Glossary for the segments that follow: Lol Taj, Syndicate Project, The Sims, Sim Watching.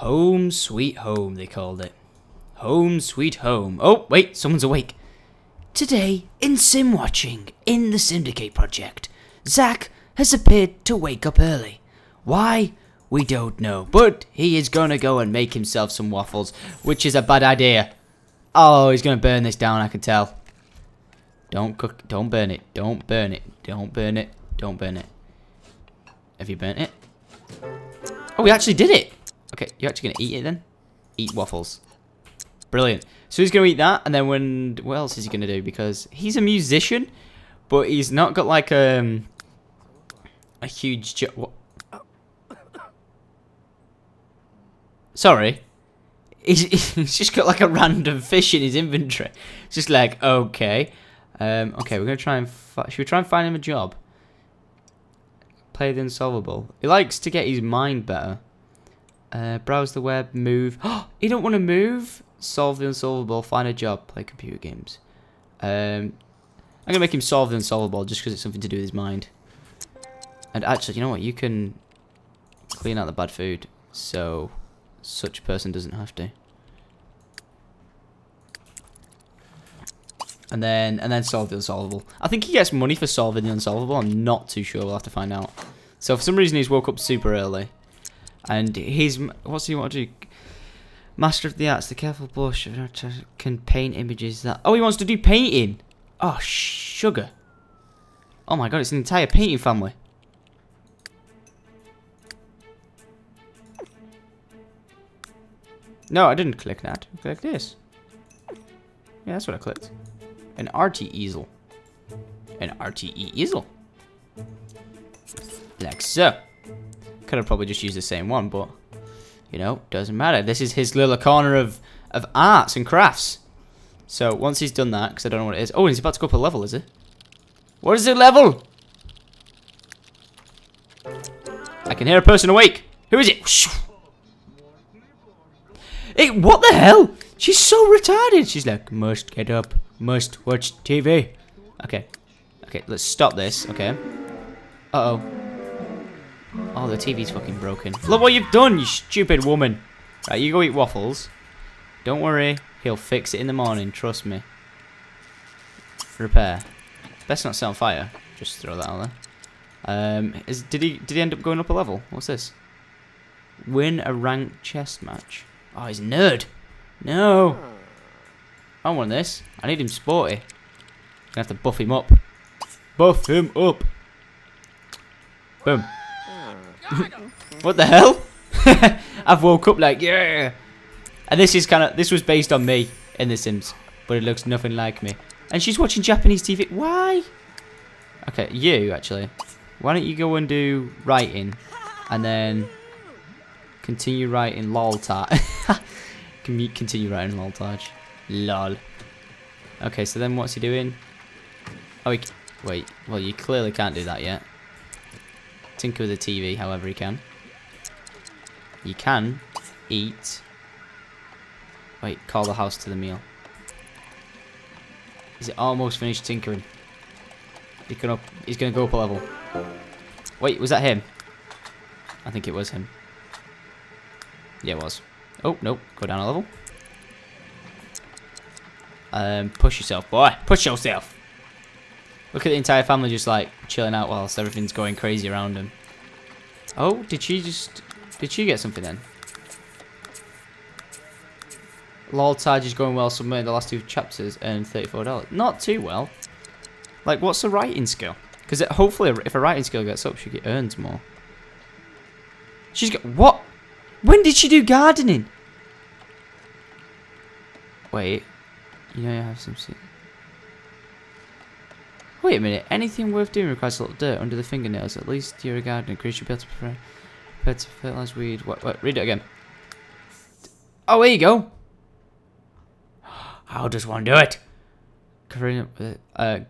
Home Sweet Home, they called it. Home Sweet Home. Oh, wait, someone's awake. Today, in Sim Watching, in the Syndicate Project, Zach has appeared to wake up early. Why? We don't know. But he is gonna go and make himself some waffles, which is a bad idea. Oh, he's gonna burn this down, I can tell. Don't cook, don't burn it, don't burn it, don't burn it, don't burn it. Have you burnt it? Oh, we actually did it! Okay, you're actually gonna eat it then? Eat waffles. Brilliant. So he's gonna eat that, and then when... What else is he gonna do? Because he's a musician, but he's not got like a huge... What? Sorry. He's just got like a random fish in his inventory. It's just like, okay. Okay, we're gonna try and... Should we try and find him a job? Play the unsolvable. He likes to get his mind better. Browse the web, move. Oh, he don't want to move. Solve the unsolvable, find a job, play computer games. I'm going to make him solve the unsolvable just because it's something to do with his mind. And actually, you know what? You can clean out the bad food so such a person doesn't have to. And then solve the unsolvable. I think he gets money for solving the unsolvable. I'm not too sure. We'll have to find out. So for some reason, he's woke up super early. And he's... What's he want to do? Master of the arts, the careful blush, can paint images that... Oh, he wants to do painting! Oh, sugar. Oh my god, it's an entire painting family. No, I didn't click that. I clicked this. Yeah, that's what I clicked. An RTE easel. An RTE easel. Like so. Could have probably just used the same one, but... You know, doesn't matter. This is his little corner of arts and crafts. So, once he's done that, because I don't know what it is. Oh, he's about to go up a level, is he? What is the level? I can hear a person awake. Who is it? Hey, what the hell? She's so retarded. She's like, must get up. Must watch TV. Okay. Okay, let's stop this. Okay. Uh-oh. Oh, the TV's fucking broken. Look what you've done, you stupid woman. Right, you go eat waffles. Don't worry. He'll fix it in the morning, trust me. Repair. Best not set on fire. Just throw that out there. Did he end up going up a level? What's this? Win a ranked chess match. Oh, he's a nerd. No. I don't want this. I need him sporty. I'm gonna have to buff him up. Buff him up. Boom. What the hell? I've woke up like, yeah. And this was based on me in The Sims, but it looks nothing like me. And she's watching Japanese TV. Why? Okay, you actually. Why don't you go and do writing, and then continue writing Lol Taj. Continue writing Lol Taj. Lol. Okay, so then what's he doing? Oh, wait. Well, you clearly can't do that yet. Tinker with the TV however he can. You can eat. Wait, call the house to the meal. Is it almost finished tinkering? He's gonna go up a level. Wait, was that him? I think it was him. Yeah, it was. Oh, nope. Go down a level. Push yourself, boy. Push yourself. Look at the entire family just like chilling out whilst everything's going crazy around them. Oh, did she get something then? Lol Taj is going well, submitted the last two chapters, earned $34. Not too well. Like, what's the writing skill? Because hopefully if a writing skill gets up, she earns more. She's got, what? When did she do gardening? Wait, you know you have some... Wait a minute, anything worth doing requires a little dirt under the fingernails. At least you're a gardener, creature should be able to prepare to fertilize weed. Wait, read it again. Oh, there you go. How does one do it?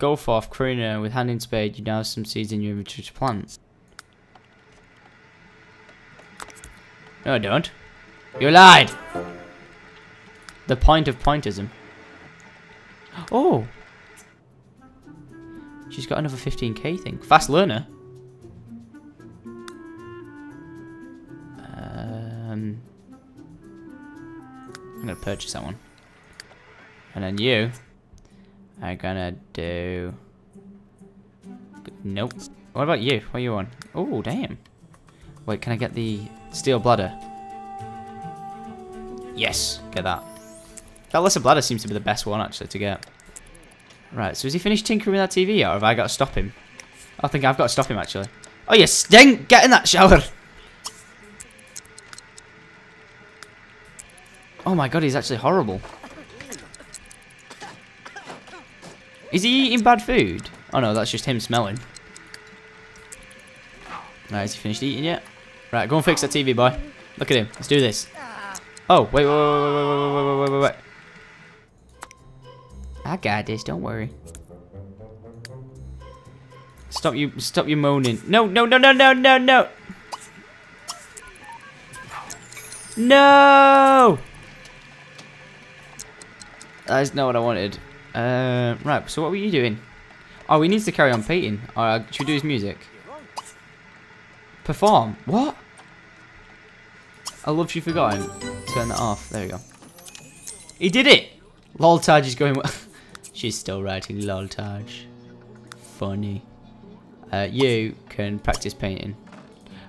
Go forth, Karina, with hand in spade, you now have some seeds in your inventory to plant. No, I don't. You lied! The point of pointism. Oh! She's got another 15k thing. Fast learner. I'm gonna purchase that one. And then you are gonna do... Nope. What about you? What are you on? Oh, damn. Wait, can I get the steel bladder? Yes, get that. That lesser bladder seems to be the best one, actually, to get. Right, so has he finished tinkering with that TV yet, or have I got to stop him? I think I've got to stop him, actually. Oh, you stink! Get in that shower! Oh my god, he's actually horrible. Is he eating bad food? Oh no, that's just him smelling. Right, has he finished eating yet? Right, go and fix that TV, boy. Look at him. Let's do this. Oh, wait. I got this, don't worry. Stop you moaning. No. No! That is not what I wanted. Right, so what were you doing? Oh, he needs to carry on painting. Alright, should we do his music? Perform? What? I love you forgotten. Turn that off. There we go. He did it! Lol Taj is going well. She's still writing Lol Taj. Funny. You can practice painting.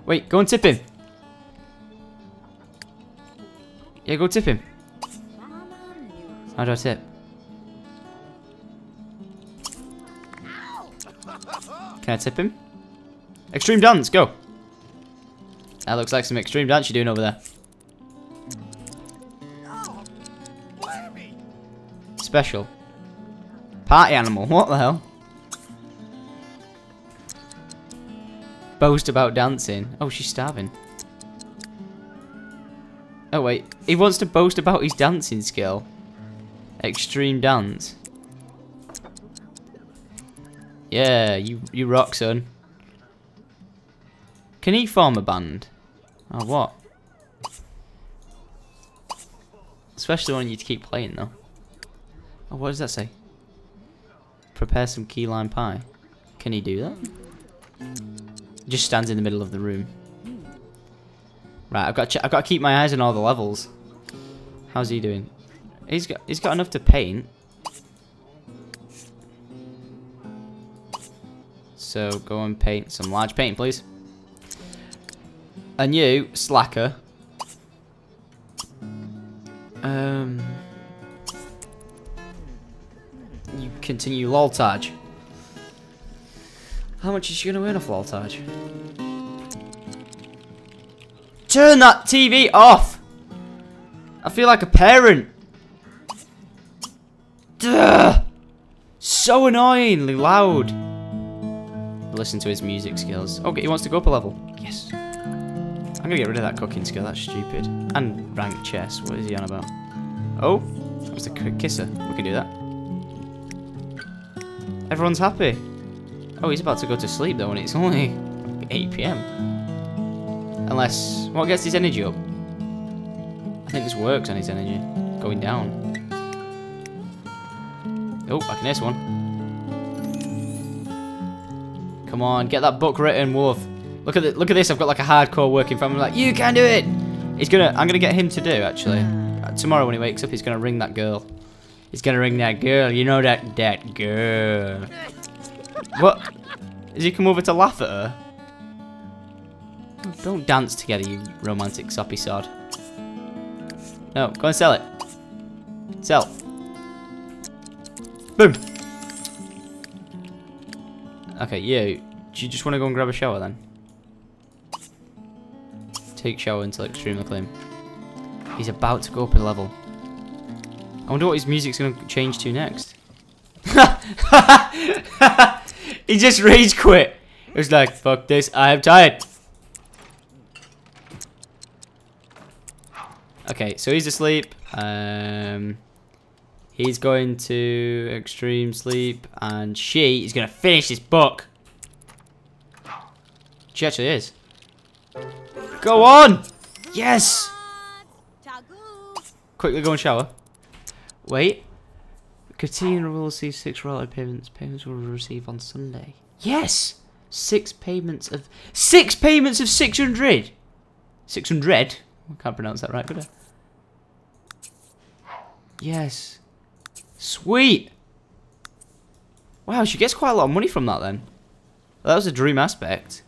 Wait, go and tip him. Yeah, go tip him. How do I tip? Can I tip him? Extreme dance, go! That looks like some extreme dance you're doing over there. Special. Party animal, what the hell? Boast about dancing. Oh, she's starving. Oh wait, he wants to boast about his dancing skill. Extreme dance. Yeah, you rock, son. Can he form a band? Oh, what? Especially when you keep playing, though. Oh, what does that say? Prepare some key lime pie. Can he do that? He just stands in the middle of the room. Right, I've got to keep my eyes on all the levels. How's he doing? He's got enough to paint. So go and paint some large painting, please. And you, slacker. You continue Lol Taj. How much is she gonna earn off Lol Taj? Turn that TV off! I feel like a parent. Duh! So annoyingly loud. Listen to his music skills. Okay, he wants to go up a level. Yes. I'm gonna get rid of that cooking skill, that's stupid. And rank chess, what is he on about? Oh, that was a quick kisser. We can do that. Everyone's happy. Oh, he's about to go to sleep though, and it's only 8 PM. Unless, what gets his energy up? I think this works on his energy. Going down. Oh, I can ace one. Come on, get that book written, Wolf. Look at this, I've got like a hardcore working family, like, you can do it! I'm gonna get him to do, actually. Tomorrow when he wakes up, he's gonna ring that girl. He's gonna ring that girl, you know that girl. What? Has he come over to laugh at her? Don't dance together, you romantic soppy sod. No, go and sell it. Sell. Boom! Okay, you. Do you just wanna go and grab a shower then? Take shower until extremely clean. He's about to go up in level. I wonder what his music's going to change to next. He just rage quit. It was like, fuck this, I am tired. Okay, so he's asleep. He's going to extreme sleep. And she is going to finish this book. She actually is. Go on! Yes! Quickly go and shower. Wait. Katina will receive 6 royalty payments. Payments will receive on Sunday. Yes! 6 payments of 600! 600? I can't pronounce that right, could I? Yes. Sweet! Wow, she gets quite a lot of money from that then. That was a dream aspect.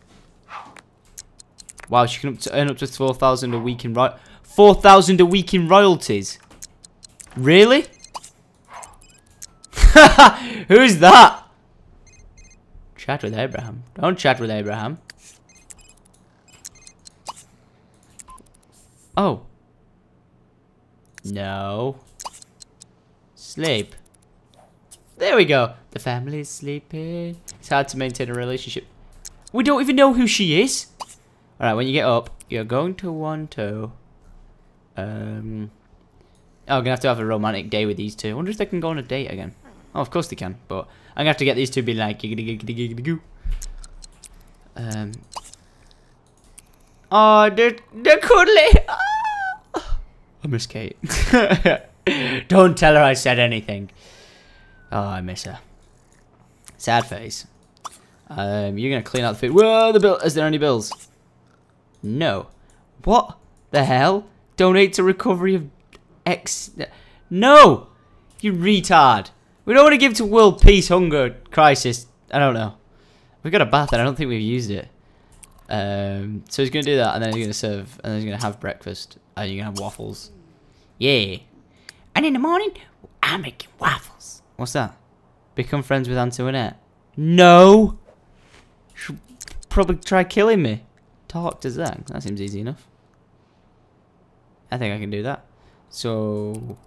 Wow, she can earn up to 4,000 a week in royalties. 4,000 a week in royalties? Really? Who's that? Chat with Abraham. Don't chat with Abraham. Oh. No. Sleep. There we go. The family's sleeping. It's hard to maintain a relationship. We don't even know who she is. Alright, when you get up, you're going to want to... oh, I'm going to have a romantic day with these two. I wonder if they can go on a date again. Oh, of course they can, but I'm going to have to get these two to be like... Oh, they're cuddly. I miss Kate. Don't tell her I said anything. Oh, I miss her. Sad face. You're going to clean out the food. Whoa, the bill. Is there any bills? No. What the hell? Donate to recovery of X. No! You retard. We don't want to give to world peace, hunger, crisis. I don't know. We got a bath and I don't think we've used it. So he's going to do that and then he's going to serve. And then he's going to have breakfast. And you're going to have waffles. Yeah. And in the morning, I'm making waffles. What's that? Become friends with Antoinette. No! She'll probably try killing me. Talk to Zach. That seems easy enough. I think I can do that. So...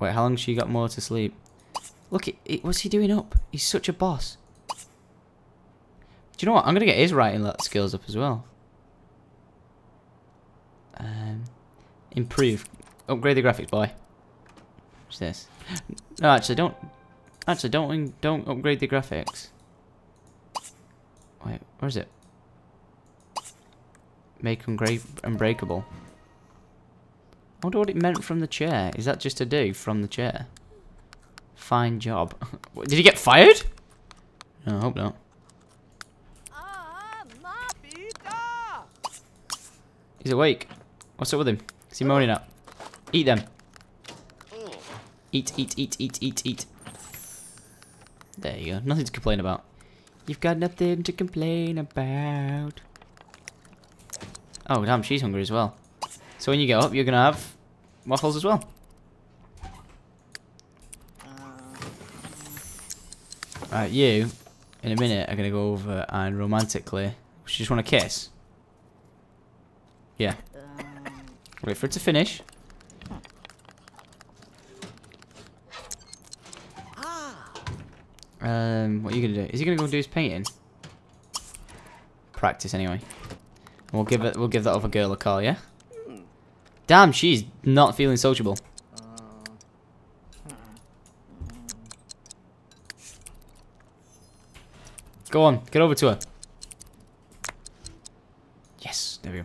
Wait, how long's she got more to sleep? Look, what's he doing up? He's such a boss. Do you know what? I'm going to get his writing skills up as well. Improve. Upgrade the graphics, boy. What's this? No, actually, don't... Actually, don't upgrade the graphics. Wait, where is it? Make unbreakable. I wonder what it meant from the chair. Is that just a do from the chair? Fine job. Did he get fired? No, I hope not. He's awake. What's up with him? Is he moaning at? Eat them. Eat, eat, eat, eat, eat, eat. There you go. Nothing to complain about. You've got nothing to complain about. Oh, damn, she's hungry as well. So when you get up, you're going to have waffles as well. Right, you, in a minute, are going to go over and romantically... She just want to kiss? Yeah. Wait for it to finish. What are you going to do? Is he going to go and do his painting? Practice anyway. We'll give that other girl a call, yeah? Damn, she's not feeling sociable. Go on, get over to her. Yes, there we go.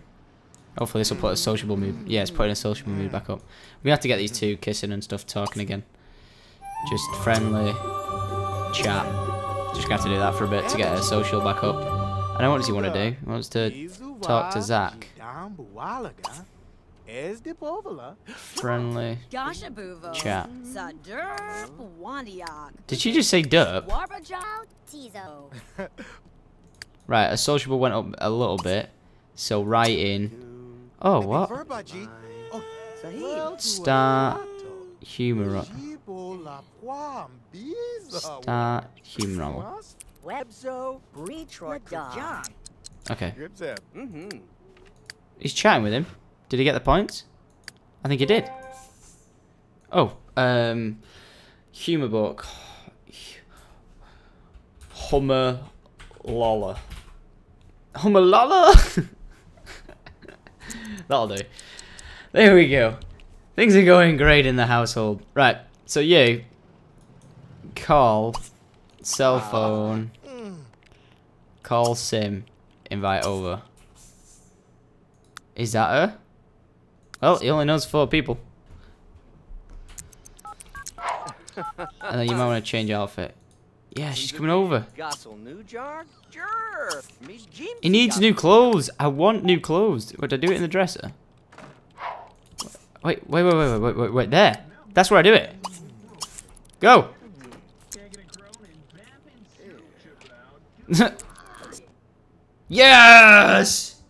Hopefully this will put a sociable mood. Yeah, it's putting a sociable mood back up. We have to get these two kissing and stuff, talking again. Just friendly chat. Just gonna have to do that for a bit to get her social back up. I know what does he want to do? He wants to talk to Zach. Friendly chat. Did she just say derp? Right, a sociable went up a little bit. So write in. Oh, what? Start humor. Start humor. Okay. He's chatting with him. Did he get the points? I think he did. Oh, humor book. Hummer Lola. Hummer Lola? That'll do. There we go. Things are going great in the household. Right, so you call cell phone. Call Sim. Invite over. Is that her? Well, he only knows 4 people. And then you might want to change outfit. Yeah, she's coming over. He needs new clothes. I want new clothes. Would I do it in the dresser? Wait, there. That's where I do it. Go. Yes!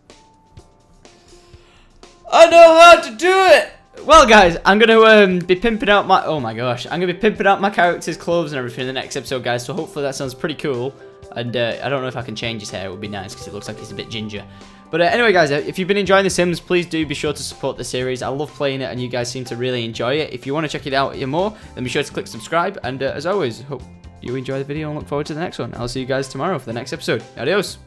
I know how to do it! Well guys, I'm gonna be pimping out my character's clothes and everything in the next episode, guys, so hopefully that sounds pretty cool. And I don't know if I can change his hair, it would be nice because it looks like he's a bit ginger. But anyway guys, if you've been enjoying The Sims, please do be sure to support the series. I love playing it and you guys seem to really enjoy it. If you want to check it out more, then be sure to click subscribe. And as always, hope you enjoy the video and look forward to the next one. I'll see you guys tomorrow for the next episode. Adios!